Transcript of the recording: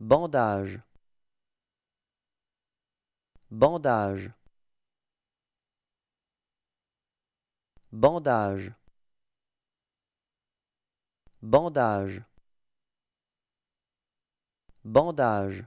Bandage. Bandage. Bandage. Bandage. Bandage.